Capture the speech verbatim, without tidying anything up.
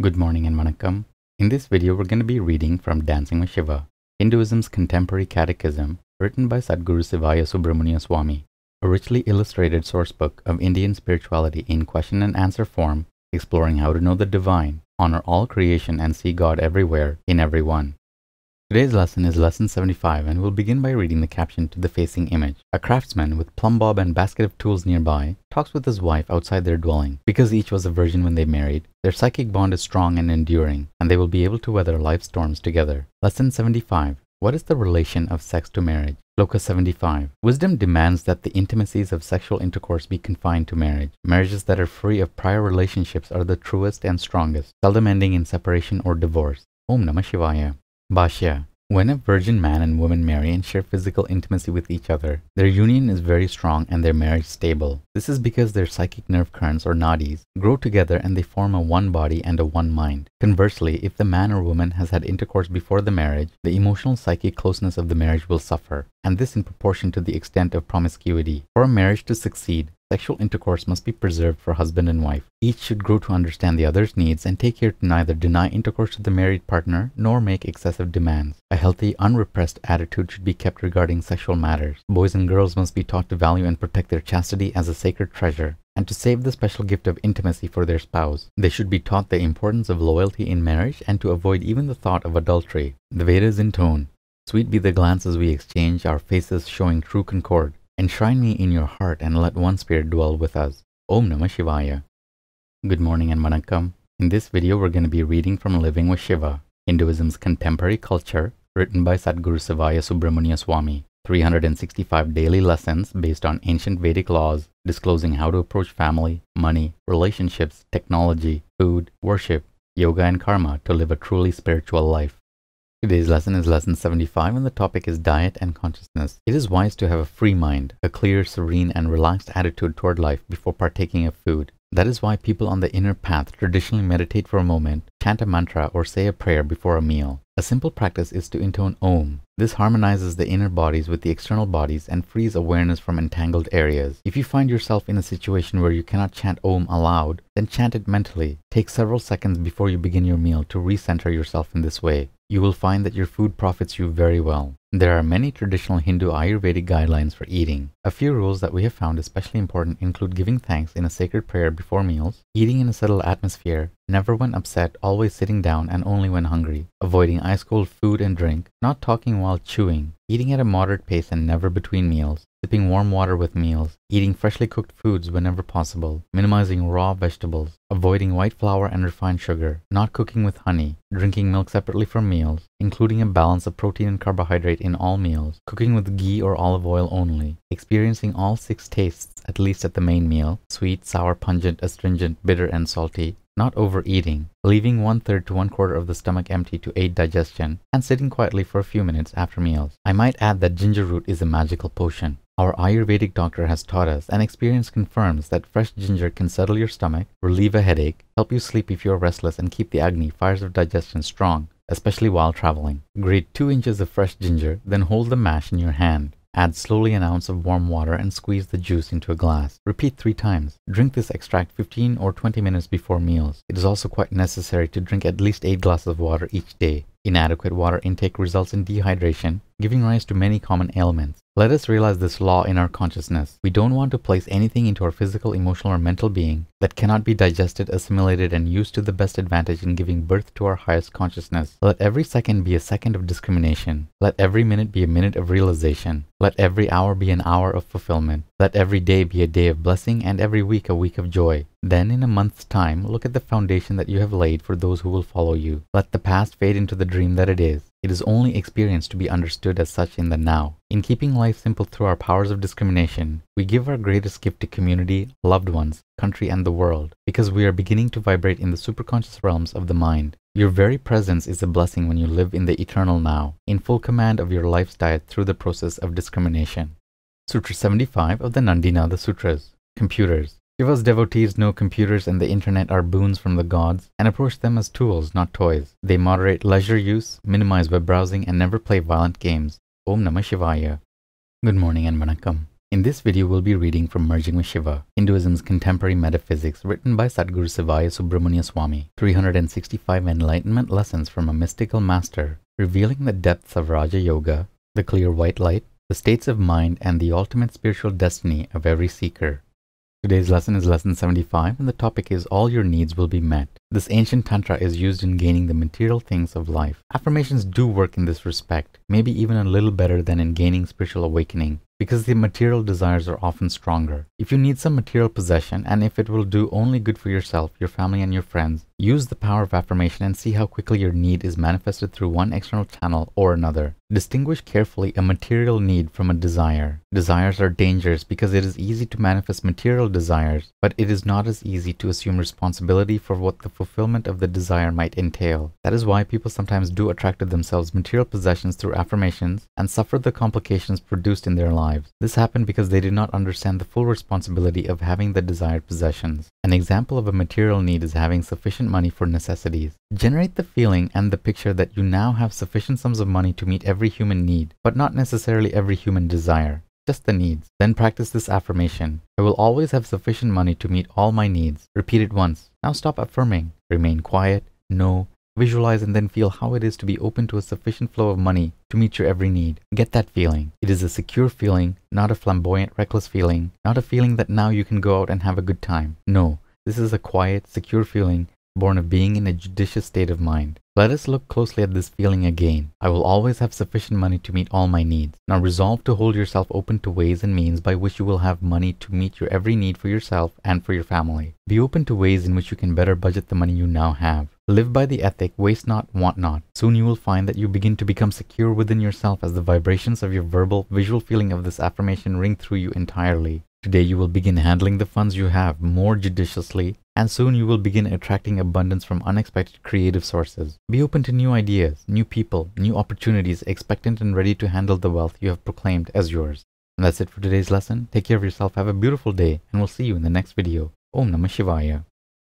Good morning and vanakkam. In this video, we're going to be reading from Dancing with Shiva, Hinduism's Contemporary Catechism, written by Sadguru Sivaya Subramuniyaswami, a richly illustrated sourcebook of Indian spirituality in question and answer form, exploring how to know the divine, honor all creation, and see God everywhere, in everyone. Today's lesson is Lesson seventy-five, and we'll begin by reading the caption to the facing image. A craftsman with plumb bob and basket of tools nearby talks with his wife outside their dwelling. Because each was a virgin when they married, their psychic bond is strong and enduring, and they will be able to weather life's storms together. Lesson seventy-five. What is the relation of sex to marriage? Sloka seventy-five. Wisdom demands that the intimacies of sexual intercourse be confined to marriage. Marriages that are free of prior relationships are the truest and strongest, seldom ending in separation or divorce. Om Namah Shivaya. Bhashya. When a virgin man and woman marry and share physical intimacy with each other, their union is very strong and their marriage stable. This is because their psychic nerve currents or nadis grow together and they form a one body and a one mind. Conversely, if the man or woman has had intercourse before the marriage, the emotional psychic closeness of the marriage will suffer, and this in proportion to the extent of promiscuity. For a marriage to succeed, sexual intercourse must be preserved for husband and wife. Each should grow to understand the other's needs and take care to neither deny intercourse to the married partner nor make excessive demands. A healthy, unrepressed attitude should be kept regarding sexual matters. Boys and girls must be taught to value and protect their chastity as a sacred treasure, and to save the special gift of intimacy for their spouse. They should be taught the importance of loyalty in marriage and to avoid even the thought of adultery. The Vedas intone, "Sweet be the glances we exchange, our faces showing true concord. Enshrine me in your heart and let one spirit dwell with us." Om Namah Shivaya. Good morning and vanakkam. In this video, we're going to be reading from Living with Shiva, Hinduism's Contemporary Culture, written by Sadguru Sivaya Subramuniyaswami. three hundred sixty-five daily lessons based on ancient Vedic laws, disclosing how to approach family, money, relationships, technology, food, worship, yoga and karma to live a truly spiritual life. Today's lesson is Lesson seventy-five, and the topic is Diet and Consciousness. It is wise to have a free mind, a clear, serene, and relaxed attitude toward life before partaking of food. That is why people on the inner path traditionally meditate for a moment, chant a mantra, or say a prayer before a meal. A simple practice is to intone Aum. This harmonizes the inner bodies with the external bodies and frees awareness from entangled areas. If you find yourself in a situation where you cannot chant Aum aloud, then chant it mentally. Take several seconds before you begin your meal to recenter yourself in this way. You will find that your food profits you very well. There are many traditional Hindu Ayurvedic guidelines for eating. A few rules that we have found especially important include giving thanks in a sacred prayer before meals, eating in a settled atmosphere, never when upset, always sitting down and only when hungry, avoiding ice-cold food and drink, not talking while chewing, eating at a moderate pace and never between meals, sipping warm water with meals, eating freshly cooked foods whenever possible, minimizing raw vegetables, avoiding white flour and refined sugar, not cooking with honey, drinking milk separately from meals, including a balance of protein and carbohydrate in all meals, cooking with ghee or olive oil only, experiencing all six tastes at least at the main meal, sweet, sour, pungent, astringent, bitter, and salty, not overeating, leaving one-third to one-quarter of the stomach empty to aid digestion, and sitting quietly for a few minutes after meals. I might add that ginger root is a magical potion. Our Ayurvedic doctor has taught us, and experience confirms, that fresh ginger can settle your stomach, relieve a headache, help you sleep if you are restless, and keep the Agni, fires of digestion, strong, especially while traveling. Grate two inches of fresh ginger, then hold the mash in your hand. Add slowly an ounce of warm water and squeeze the juice into a glass. Repeat three times. Drink this extract fifteen or twenty minutes before meals. It is also quite necessary to drink at least eight glasses of water each day. Inadequate water intake results in dehydration, giving rise to many common ailments. Let us realize this law in our consciousness. We don't want to place anything into our physical, emotional, or mental being that cannot be digested, assimilated, and used to the best advantage in giving birth to our highest consciousness. Let every second be a second of discrimination. Let every minute be a minute of realization. Let every hour be an hour of fulfillment. Let every day be a day of blessing, and every week a week of joy. Then, in a month's time, look at the foundation that you have laid for those who will follow you. Let the past fade into the dream that it is. It is only experience to be understood as such in the now. In keeping life simple through our powers of discrimination, we give our greatest gift to community, loved ones, country, and the world, because we are beginning to vibrate in the superconscious realms of the mind. Your very presence is a blessing when you live in the eternal now, in full command of your life's diet through the process of discrimination. Sutra seventy-five of the Nandinatha Sutras. Computers. Shiva's devotees know computers and the internet are boons from the gods and approach them as tools, not toys. They moderate leisure use, minimize web browsing, and never play violent games. Om Namah Shivaya. Good morning and vanakkam. In this video, we'll be reading from Merging with Shiva, Hinduism's Contemporary Metaphysics, written by Sadguru Sivaya Subramuniyaswami, three hundred sixty-five enlightenment lessons from a mystical master, revealing the depths of Raja Yoga, the clear white light, the states of mind, and the ultimate spiritual destiny of every seeker. Today's lesson is lesson seventy-five, and the topic is All Your Needs Will Be Met. This ancient tantra is used in gaining the material things of life. Affirmations do work in this respect, maybe even a little better than in gaining spiritual awakening, because the material desires are often stronger. If you need some material possession, and if it will do only good for yourself, your family, and your friends, use the power of affirmation and see how quickly your need is manifested through one external channel or another. Distinguish carefully a material need from a desire. Desires are dangerous because it is easy to manifest material desires, but it is not as easy to assume responsibility for what the fulfillment of the desire might entail. That is why people sometimes do attract to themselves material possessions through affirmations and suffer the complications produced in their lives. This happened because they did not understand the full responsibility of having the desired possessions. An example of a material need is having sufficient money for necessities. Generate the feeling and the picture that you now have sufficient sums of money to meet every human need, but not necessarily every human desire, just the needs. Then practice this affirmation. I will always have sufficient money to meet all my needs. Repeat it once. Now stop affirming. Remain quiet. No. Visualize and then feel how it is to be open to a sufficient flow of money to meet your every need. Get that feeling. It is a secure feeling, not a flamboyant, reckless feeling, not a feeling that now you can go out and have a good time. No, this is a quiet, secure feeling born of being in a judicious state of mind. Let us look closely at this feeling again. I will always have sufficient money to meet all my needs. Now resolve to hold yourself open to ways and means by which you will have money to meet your every need for yourself and for your family. Be open to ways in which you can better budget the money you now have. Live by the ethic, waste not, want not. Soon you will find that you begin to become secure within yourself as the vibrations of your verbal, visual feeling of this affirmation ring through you entirely. Today you will begin handling the funds you have more judiciously, and soon you will begin attracting abundance from unexpected creative sources. Be open to new ideas, new people, new opportunities, expectant and ready to handle the wealth you have proclaimed as yours. And that's it for today's lesson. Take care of yourself, have a beautiful day, and we'll see you in the next video. Om Namah Shivaya.